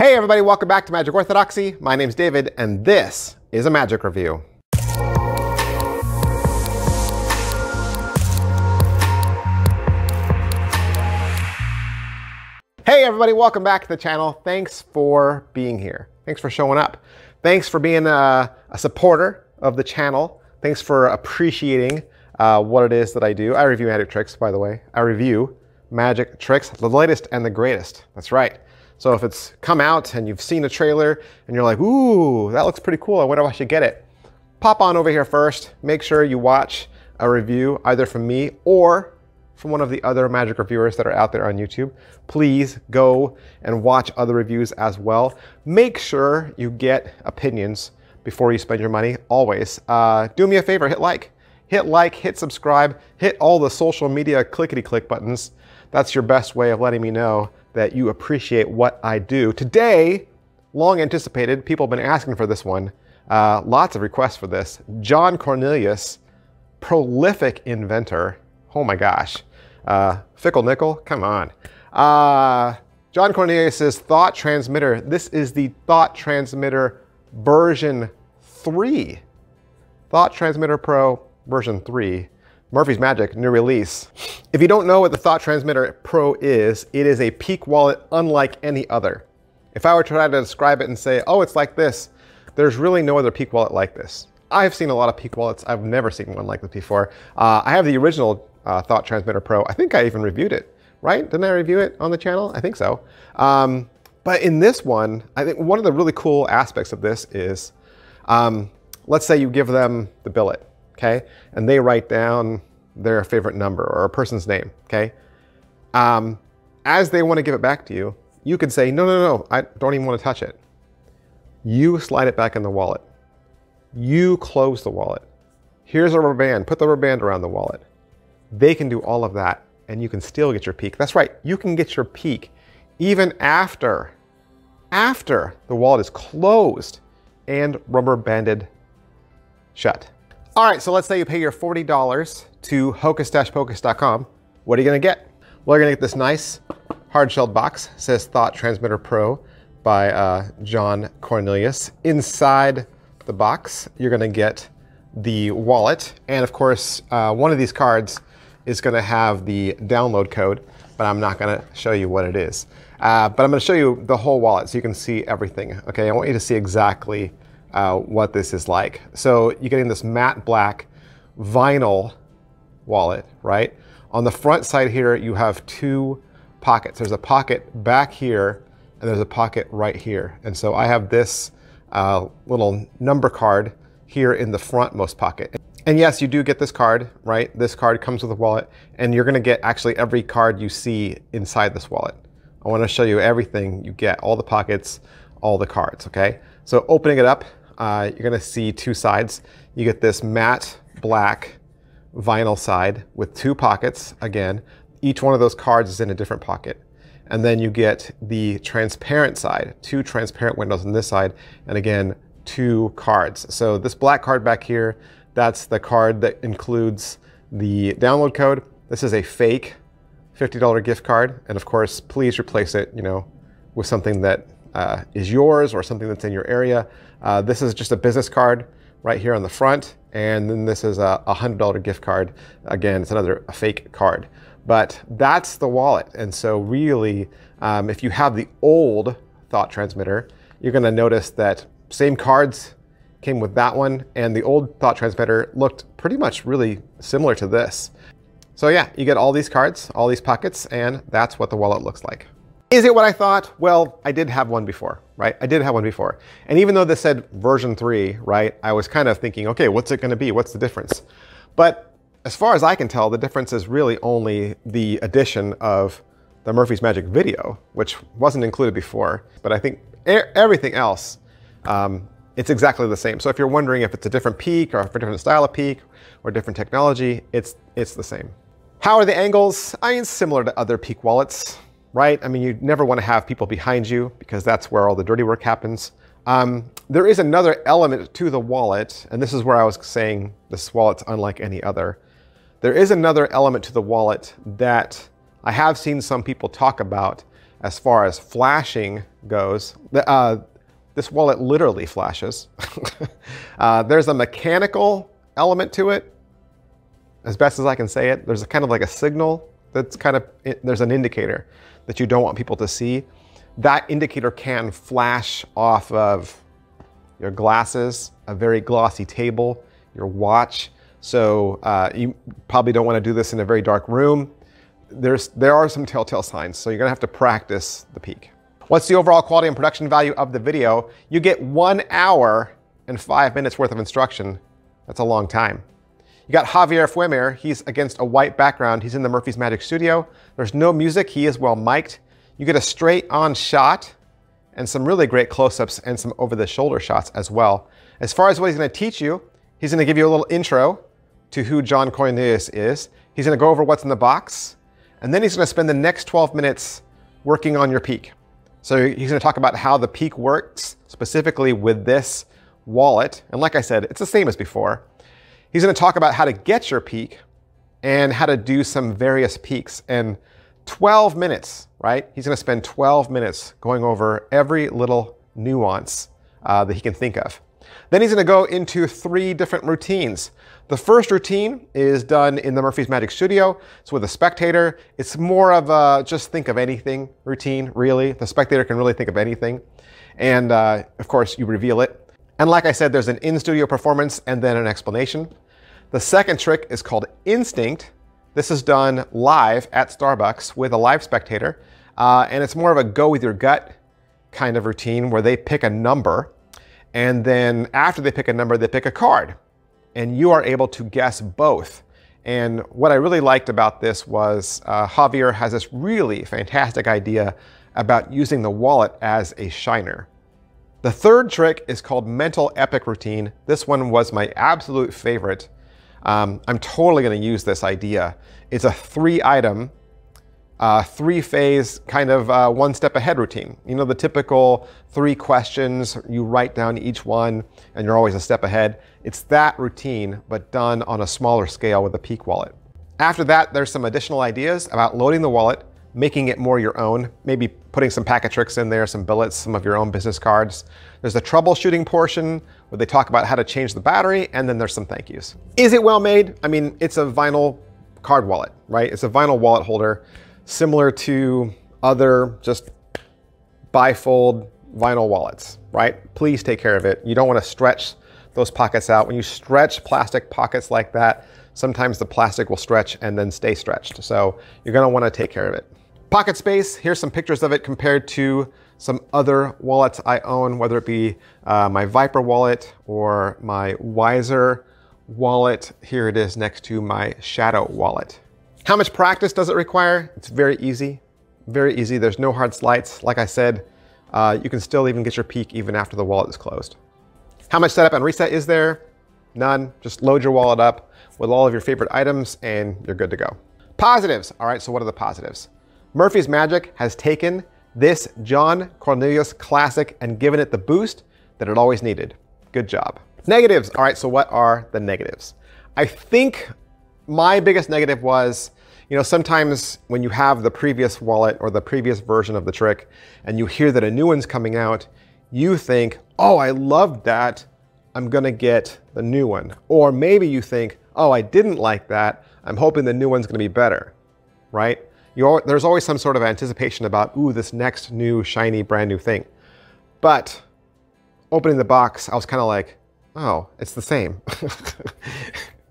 Hey everybody, welcome back to Magic Orthodoxy. My name's David, and this is a Magic Review. Hey everybody, welcome back to the channel. Thanks for being here. Thanks for showing up. Thanks for being a supporter of the channel. Thanks for appreciating what it is that I do. I review magic tricks, by the way. I review magic tricks, the latest and the greatest. That's right. So if it's come out and you've seen a trailer and you're like, ooh, that looks pretty cool, I wonder if I should get it. Pop on over here first. Make sure you watch a review either from me or from one of the other magic reviewers that are out there on YouTube. Please go and watch other reviews as well. Make sure you get opinions before you spend your money, always. Do me a favor, hit like, hit subscribe, hit all the social media clickety-click buttons. That's your best way of letting me know that you appreciate what I do. Today, long anticipated, people have been asking for this one. Lots of requests for this. John Cornelius, prolific inventor. Oh my gosh. Fickle Nickel, come on. John Cornelius's Thought Transmitter. This is the Thought Transmitter version 3. Thought Transmitter Pro version 3. Murphy's Magic, new release. If you don't know what the Thought Transmitter Pro is, it is a peak wallet unlike any other. If I were to try to describe it and say, oh, it's like this, there's really no other peak wallet like this. I've seen a lot of peak wallets. I've never seen one like this before. I have the original Thought Transmitter Pro. I think I even reviewed it, right? Didn't I review it on the channel? I think so. But in this one, I think one of the really cool aspects of this is, let's say you give them the billet. Okay, and they write down their favorite number or a person's name, okay? As they want to give it back to you, you could say, no, no, no, I don't even want to touch it. You slide it back in the wallet. You close the wallet. Here's a rubber band, put the rubber band around the wallet. They can do all of that and you can still get your peak. That's right, you can get your peak even after the wallet is closed and rubber banded shut. All right, so let's say you pay your $40 to hocus-pocus.com. What are you going to get? Well, you're going to get this nice hard-shelled box. It says Thought Transmitter Pro by John Cornelius. Inside the box, you're going to get the wallet. And of course, one of these cards is going to have the download code, but I'm not going to show you what it is. But I'm going to show you the whole wallet so you can see everything. Okay, I want you to see exactly what this is like. So you're getting this matte black vinyl wallet, right? On the front side here, you have two pockets. There's a pocket back here, and there's a pocket right here. And so I have this little number card here in the frontmost pocket. And yes, you do get this card, right? This card comes with a wallet, and you're gonna get actually every card you see inside this wallet. I wanna show you everything you get, all the pockets, all the cards, okay? So opening it up, you're gonna see two sides. You get this matte black vinyl side with two pockets, again. Each one of those cards is in a different pocket. And then you get the transparent side, two transparent windows on this side, and again, two cards. So this black card back here, that's the card that includes the download code. This is a fake $50 gift card. And of course, please replace it, you know, with something that is yours or something that's in your area. This is just a business card right here on the front, and then this is a $100 gift card. Again, it's another fake card, but that's the wallet. And so really, if you have the old Thought Transmitter, you're going to notice that same cards came with that one, and the old Thought Transmitter looked pretty much really similar to this. So yeah, you get all these cards, all these pockets, and that's what the wallet looks like. Is it what I thought? Well, I did have one before, right? I did have one before. And even though this said version 3, right, I was kind of thinking, okay, what's it gonna be? What's the difference? But as far as I can tell, the difference is really only the addition of the Murphy's Magic video, which wasn't included before. But I think everything else, it's exactly the same. So if you're wondering if it's a different peak or if a different style of peak or different technology, it's the same. How are the angles? I mean, similar to other peak wallets. Right? I mean, you never want to have people behind you because that's where all the dirty work happens. There is another element to the wallet, and this is where I was saying this wallet's unlike any other. There is another element to the wallet that I have seen some people talk about As far as flashing goes, this wallet literally flashes. There's a mechanical element to it. As best as I can say it, there's a kind of like a signal that's kind of, there's an indicator that you don't want people to see. That indicator can flash off of your glasses, a very glossy table, your watch. So you probably don't want to do this in a very dark room. There are some telltale signs, so you're gonna have to practice the peak. What's the overall quality and production value of the video? You get 1 hour and 5 minutes worth of instruction. That's a long time. You got Javier Fuemer. He's against a white background. He's in the Murphy's Magic studio. There's no music. He is well mic'd. You get a straight on shot and some really great close-ups and some over the shoulder shots as well. As far as what he's gonna teach you, he's gonna give you a little intro to who John Cornelius is. He's gonna go over what's in the box. And then he's going to spend the next 12 minutes working on your peak. So he's going to talk about how the peak works specifically with this wallet. And like I said, it's the same as before. He's going to talk about how to get your peak and how to do some various peaks. And 12 minutes, right? He's going to spend 12 minutes going over every little nuance that he can think of. Then he's going to go into 3 different routines. The first routine is done in the Murphy's Magic Studio. It's with a spectator. It's more of a just think of anything routine, really. The spectator can really think of anything. And of course, you reveal it. And like I said, there's an in-studio performance and then an explanation. The second trick is called Instinct. This is done live at Starbucks with a live spectator. And it's more of a go with your gut kind of routine where they pick a number. And then after they pick a number, they pick a card. And you are able to guess both. And what I really liked about this was Javier has this really fantastic idea about using the wallet as a shiner. The third trick is called Mental Epic Routine. This one was my absolute favorite. I'm totally going to use this idea. It's a 3-item, 3-phase kind of one step ahead routine. You know, the typical 3 questions, you write down each one and you're always a step ahead. It's that routine, but done on a smaller scale with a peak wallet. After that, there's some additional ideas about loading the wallet, making it more your own, maybe putting some packet tricks in there, some billets, some of your own business cards. There's the troubleshooting portion where they talk about how to change the battery, and then there's some thank yous. Is it well made? I mean, it's a vinyl card wallet, right? It's a vinyl wallet holder. Similar to other just bifold vinyl wallets, right? Please take care of it. You don't want to stretch those pockets out. When you stretch plastic pockets like that, sometimes the plastic will stretch and then stay stretched. So you're going to want to take care of it. Pocket space, here's some pictures of it compared to some other wallets I own, whether it be my Viper wallet or my Wiser wallet. Here it is next to my Shadow wallet. How much practice does it require? It's very easy, very easy. There's no hard slides. Like I said, you can still even get your peak even after the wallet is closed. How much setup and reset is there? None. Just load your wallet up with all of your favorite items and you're good to go. Positives. All right, so what are the positives? Murphy's Magic has taken this John Cornelius classic and given it the boost that it always needed. Good job. Negatives. All right, so what are the negatives? I think my biggest negative was, you know, sometimes when you have the previous wallet or the previous version of the trick and you hear that a new one's coming out, you think, oh, I loved that. I'm going to get the new one. Or maybe you think, oh, I didn't like that. I'm hoping the new one's going to be better, right? There's always some sort of anticipation about, ooh, this next new shiny brand new thing. But opening the box, I was kind of like, oh, it's the same.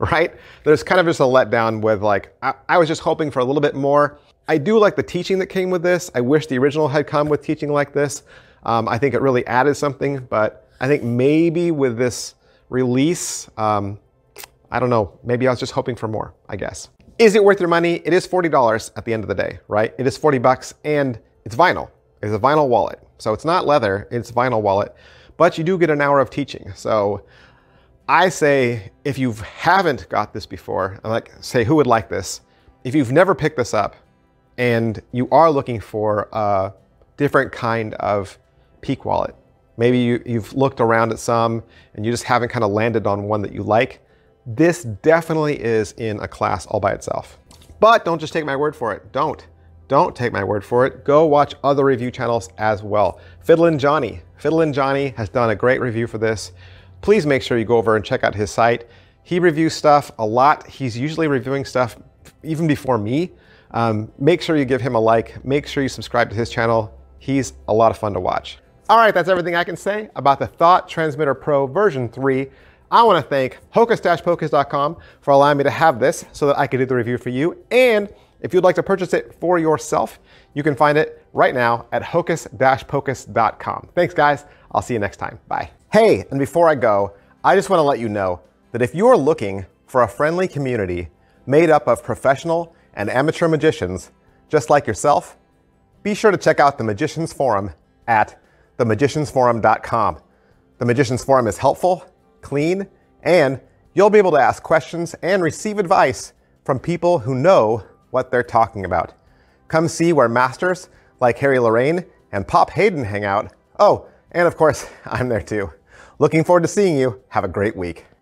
Right? There's kind of just a letdown with like, I was just hoping for a little bit more. I do like the teaching that came with this. I wish the original had come with teaching like this. I think it really added something, but I think maybe with this release, I don't know, maybe I was just hoping for more, I guess. Is it worth your money? It is $40 at the end of the day, right? It is 40 bucks and it's vinyl. It's a vinyl wallet. So it's not leather, it's vinyl wallet, but you do get an hour of teaching. So I say, if you haven't got this before, I'm like, say, who would like this? If you've never picked this up and you are looking for a different kind of peak wallet, maybe you've looked around at some and you just haven't kind of landed on one that you like, this definitely is in a class all by itself. But don't just take my word for it. Don't. Don't take my word for it. Go watch other review channels as well. Fiddlin' Johnny. Fiddlin' Johnny has done a great review for this. Please make sure you go over and check out his site. He reviews stuff a lot. He's usually reviewing stuff even before me. Make sure you give him a like. Make sure you subscribe to his channel. He's a lot of fun to watch. All right, that's everything I can say about the Thought Transmitter Pro version 3. I want to thank hocus-pocus.com for allowing me to have this so that I could do the review for you. And if you'd like to purchase it for yourself, you can find it right now at hocus-pocus.com. Thanks, guys. I'll see you next time. Bye. Hey, and before I go, I just want to let you know that if you're looking for a friendly community made up of professional and amateur magicians just like yourself, be sure to check out The Magicians Forum at themagiciansforum.com. The Magicians Forum is helpful, clean, and you'll be able to ask questions and receive advice from people who know what they're talking about. Come see where masters like Harry Lorraine and Pop Hayden hang out. Oh, and of course, I'm there too. Looking forward to seeing you. Have a great week.